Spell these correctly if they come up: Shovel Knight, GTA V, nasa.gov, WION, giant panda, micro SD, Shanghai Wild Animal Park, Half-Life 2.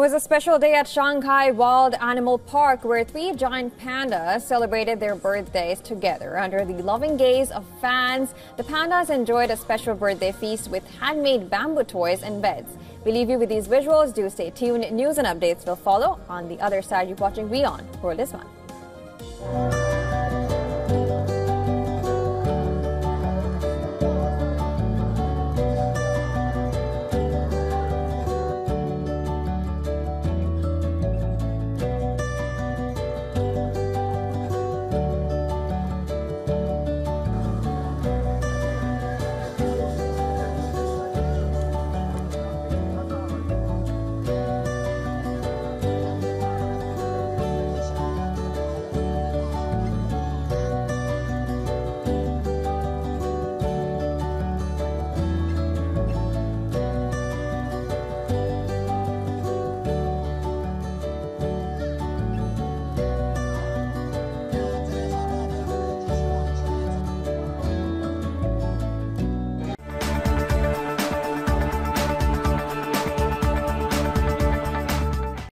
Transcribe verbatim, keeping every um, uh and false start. It was a special day at Shanghai Wild Animal Park where three giant pandas celebrated their birthdays together. Under the loving gaze of fans, the pandas enjoyed a special birthday feast with handmade bamboo toys and beds. We leave you with these visuals. Do stay tuned. News and updates will follow. On the other side, you're watching WION for this one.